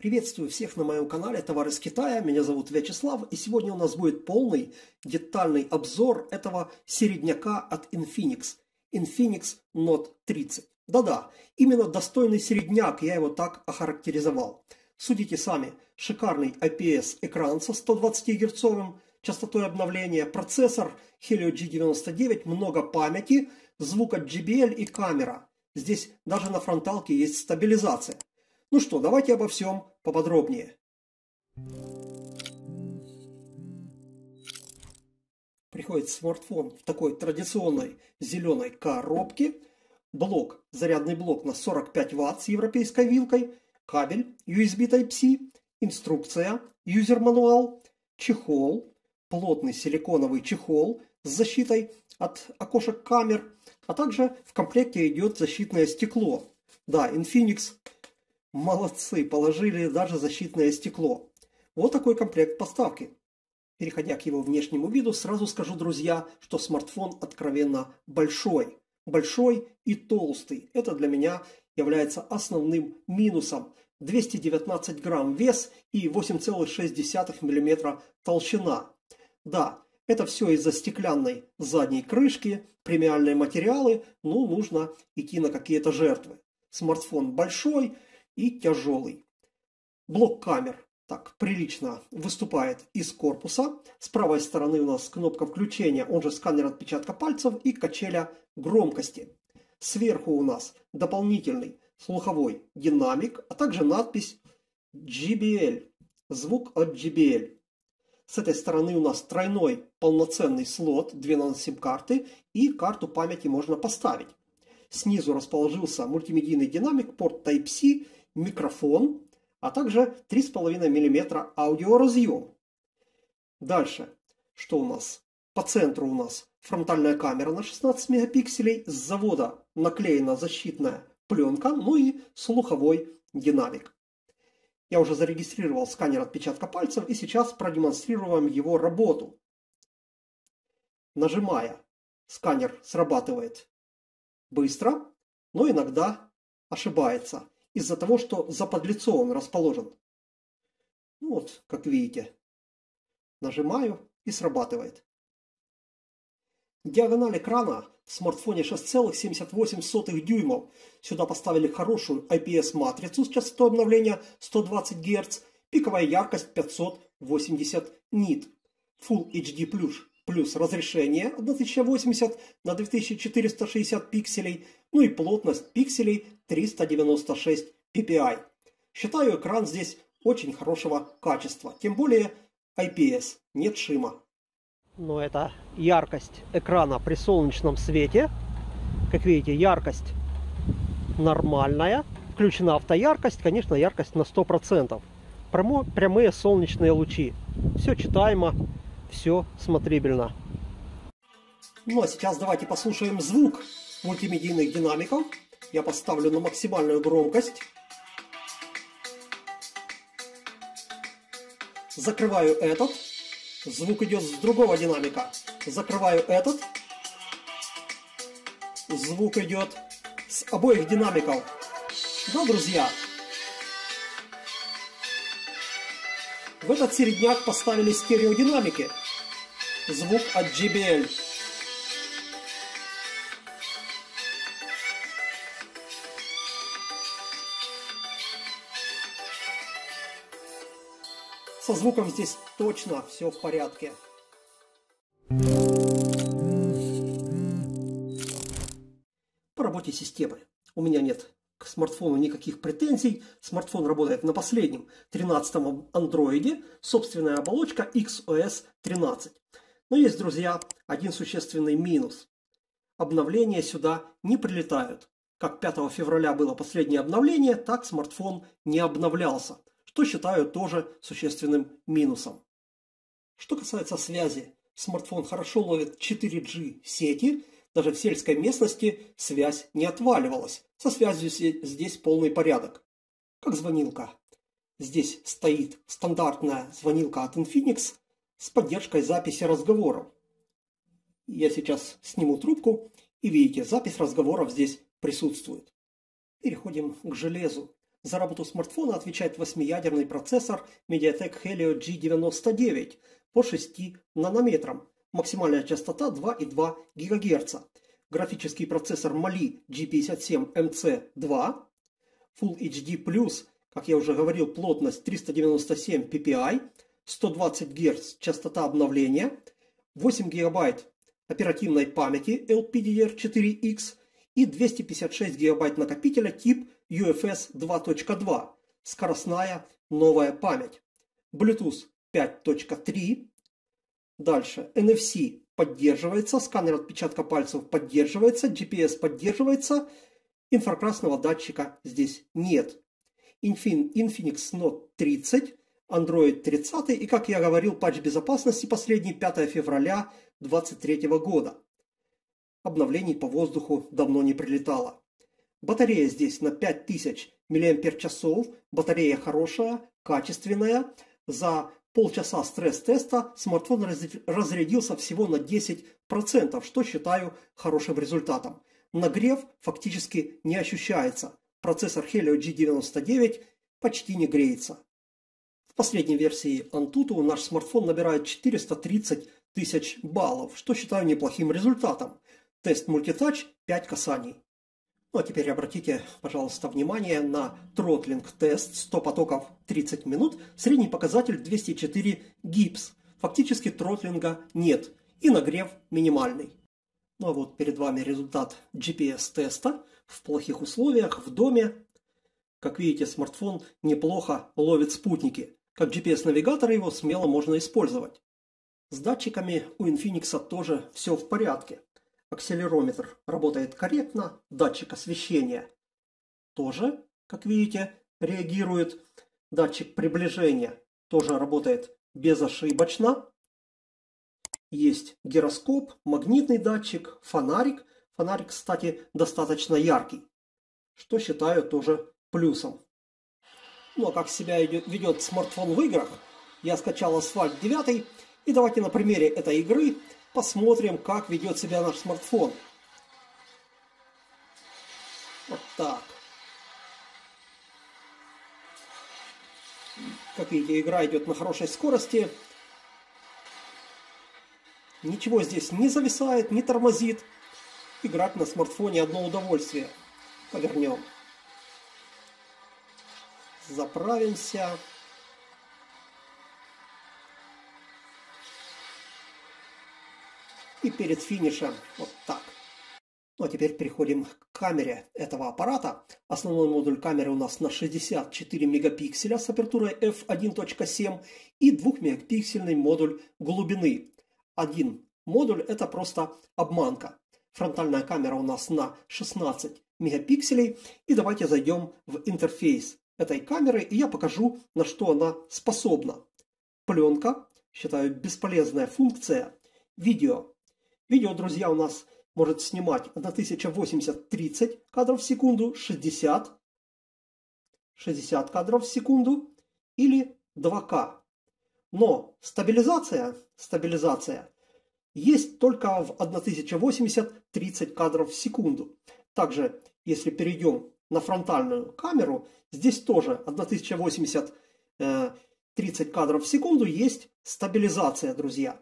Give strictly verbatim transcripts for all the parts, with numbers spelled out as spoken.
Приветствую всех на моем канале «Товары из Китая». Меня зовут Вячеслав, и сегодня у нас будет полный детальный обзор этого середняка от Infinix. Infinix Note тридцать. Да-да, именно достойный середняк, я его так охарактеризовал. Судите сами. Шикарный ай пи эс экран со сто двадцати герцовым частотой обновления, процессор Helio джи девяносто девять, много памяти, звук от джей би эл и камера. Здесь даже на фронталке есть стабилизация. Ну что, давайте обо всем поподробнее. Приходит смартфон в такой традиционной зеленой коробке. Блок, зарядный блок на сорок пять ватт с европейской вилкой. Кабель ю эс би Type-C. Инструкция, юзер-мануал. Чехол, плотный силиконовый чехол с защитой от окошек камер. А также в комплекте идет защитное стекло. Да, Infinix... Молодцы, положили даже защитное стекло. Вот такой комплект поставки. Переходя к его внешнему виду, сразу скажу, друзья, что смартфон откровенно большой. Большой и толстый. Это для меня является основным минусом. двести девятнадцать грамм вес и восемь целых шесть десятых миллиметра толщина. Да, это все из-за стеклянной задней крышки, премиальные материалы, но нужно идти на какие-то жертвы. Смартфон большой и тяжелый. Блок камер так прилично выступает из корпуса. С правой стороны у нас кнопка включения, он же сканер отпечатка пальцев и качеля громкости. Сверху у нас дополнительный слуховой динамик, а также надпись джей би эл. Звук от джей би эл. С этой стороны у нас тройной полноценный слот, две нано сим карты, и карту памяти можно поставить. Снизу расположился мультимедийный динамик, порт Type-C, микрофон, а также три и пять миллиметра аудиоразъем. Дальше, что у нас? По центру у нас фронтальная камера на шестнадцать мегапикселей, с завода наклеена защитная пленка, ну и слуховой динамик. Я уже зарегистрировал сканер отпечатка пальцев и сейчас продемонстрирую вам его работу. Нажимая, сканер срабатывает быстро, но иногда ошибается. Из-за того, что запод лицо он расположен. Ну вот, как видите. Нажимаю и срабатывает. Диагональ экрана в смартфоне шесть целых семьдесят восемь дюймов. Сюда поставили хорошую ай пи эс матрицу с частотой обновления сто двадцать герц. Пиковая яркость пятьсот восемьдесят нит. Full эйч ди плюс. Плюс разрешение тысяча восемьдесят на две тысячи четыреста шестьдесят пикселей, ну и плотность пикселей триста девяносто шесть пи пи ай. Считаю экран здесь очень хорошего качества, тем более ай пи эс, нет шима. Но это яркость экрана при солнечном свете. Как видите, яркость нормальная. Включена автояркость, конечно, яркость на сто процентов. Прямые солнечные лучи. Все читаемо. Все смотрибельно. Ну а сейчас давайте послушаем звук мультимедийных динамиков. Я поставлю на максимальную громкость. Закрываю этот. Звук идет с другого динамика. Закрываю этот. Звук идет с обоих динамиков. Да, друзья? В этот середняк поставили стереодинамики. Звук от джей би эл. Со звуком здесь точно все в порядке. По работе системы у меня нет к смартфону никаких претензий. Смартфон работает на последнем тринадцатом андроиде. Собственная оболочка икс о эс тринадцать. Но есть, друзья, один существенный минус. Обновления сюда не прилетают. Как пятого февраля было последнее обновление, так смартфон не обновлялся. Что считаю тоже существенным минусом. Что касается связи. Смартфон хорошо ловит четыре джи сети. Даже в сельской местности связь не отваливалась. Со связью здесь полный порядок. Как звонилка. Здесь стоит стандартная звонилка от Infinix с поддержкой записи разговоров. Я сейчас сниму трубку и видите, запись разговоров здесь присутствует. Переходим к железу. За работу смартфона отвечает восьмиядерный процессор Mediatek Helio джи девяносто девять по шести нанометрам. Максимальная частота два и две десятых гигагерца. Графический процессор Mali джи пятьдесят семь эм цэ два. Full эйч ди плюс, как я уже говорил, плотность триста девяносто семь пи пи ай, сто двадцать герц частота обновления, восемь гигабайт оперативной памяти эл пи ди ди ар четыре икс и двести пятьдесят шесть гигабайт накопителя тип ю эф эс два точка два, скоростная новая память, Bluetooth пять точка три, дальше эн эф си поддерживается, сканер отпечатка пальцев поддерживается, джи пи эс поддерживается, инфракрасного датчика здесь нет. Infinix Note тридцать, Android тридцать и, как я говорил, патч безопасности последний пятое февраля две тысячи двадцать третьего года. Обновлений по воздуху давно не прилетало. Батарея здесь на пять тысяч миллиампер-часов. Батарея хорошая, качественная. За полчаса стресс-теста смартфон разрядился всего на десять процентов, что считаю хорошим результатом. Нагрев фактически не ощущается. Процессор Helio джи девяносто девять почти не греется. В последней версии Antutu наш смартфон набирает четыреста тридцать тысяч баллов, что считаю неплохим результатом. Тест Multitouch пять касаний. Ну а теперь обратите, пожалуйста, внимание на тротлинг-тест сто потоков тридцать минут, средний показатель двести четыре гипс. Фактически тротлинга нет и нагрев минимальный. Ну а вот перед вами результат джи пи эс-теста в плохих условиях, в доме. Как видите, смартфон неплохо ловит спутники. Как джи пи эс-навигатор его смело можно использовать. С датчиками у Infinix тоже все в порядке. Акселерометр работает корректно, датчик освещения тоже, как видите, реагирует. Датчик приближения тоже работает безошибочно. Есть гироскоп, магнитный датчик, фонарик. Фонарик, кстати, достаточно яркий, что считаю тоже плюсом. Ну а как себя ведет смартфон в играх? Я скачал Asphalt девять, и давайте на примере этой игры посмотрим, как ведет себя наш смартфон. Вот так. Как видите, игра идет на хорошей скорости. Ничего здесь не зависает, не тормозит. Играть на смартфоне одно удовольствие. Повернем. Заправимся. И перед финишем вот так. Ну а теперь переходим к камере этого аппарата. Основной модуль камеры у нас на шестьдесят четыре мегапикселя с апертурой эф один точка семь и двухмегапиксельный модуль глубины. Один модуль — это просто обманка. Фронтальная камера у нас на шестнадцать мегапикселей. И давайте зайдем в интерфейс этой камеры, и я покажу, на что она способна. Пленка, считаю, бесполезная функция. Видео. Видео, друзья, у нас может снимать тысяча восемьдесят тридцать кадров в секунду, шестьдесят, шестьдесят кадров в секунду или два ка. Но стабилизация, стабилизация есть только в тысяча восемьдесят тридцать кадров в секунду. Также, если перейдем на фронтальную камеру, здесь тоже тысяча восемьдесят тридцать кадров в секунду есть стабилизация, друзья.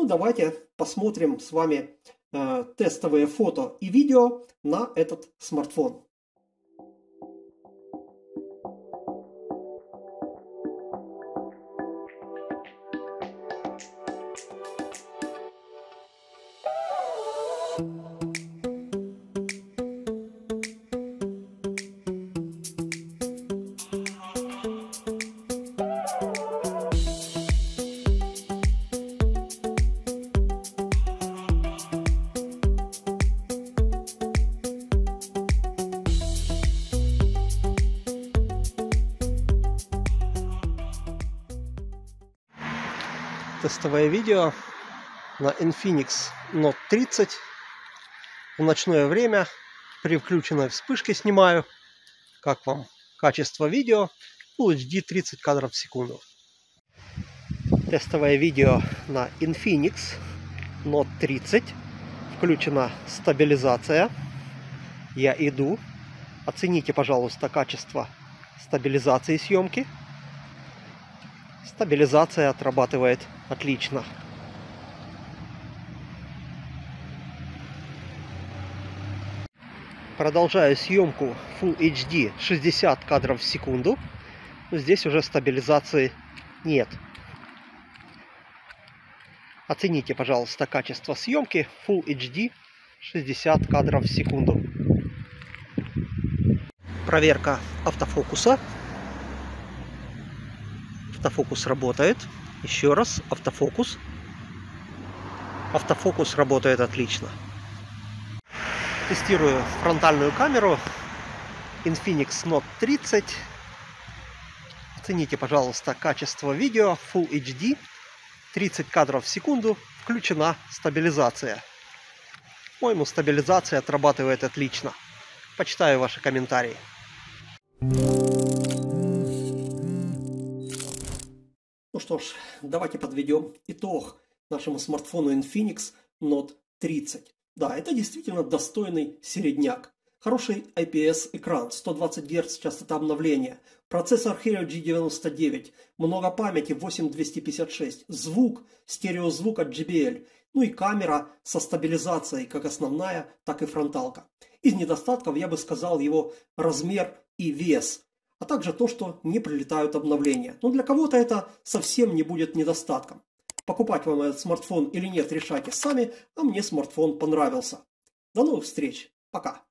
Ну, давайте посмотрим с вами э, тестовые фото и видео на этот смартфон. Тестовое видео на Infinix Note тридцать. В ночное время при включенной вспышке снимаю. Как вам качество видео? Full эйч ди тридцать кадров в секунду. Тестовое видео на Infinix Note тридцать. Включена стабилизация. Я иду. Оцените, пожалуйста, качество стабилизации съемки. Стабилизация отрабатывает отлично. Продолжаю съемку Full эйч ди шестьдесят кадров в секунду. Но здесь уже стабилизации нет. Оцените, пожалуйста, качество съемки Full эйч ди шестьдесят кадров в секунду. Проверка автофокуса. Автофокус работает. Еще раз автофокус. Автофокус работает отлично. Тестирую фронтальную камеру Infinix Note тридцать. Оцените, пожалуйста, качество видео Full эйч ди. тридцать кадров в секунду. Включена стабилизация. По-моему, стабилизация отрабатывает отлично. Почитаю ваши комментарии. Ну что ж, давайте подведем итог нашему смартфону Infinix Note тридцать. Да, это действительно достойный середняк. Хороший ай пи эс экран, сто двадцать герц частота обновления, процессор Helio джи девяносто девять, много памяти восемь тысяч двести пятьдесят шесть, звук, стереозвук от джей би эл, ну и камера со стабилизацией, как основная, так и фронталка. Из недостатков я бы сказал его размер и вес, а также то, что не прилетают обновления. Но для кого-то это совсем не будет недостатком. Покупать вам этот смартфон или нет, решайте сами, а мне смартфон понравился. До новых встреч, пока!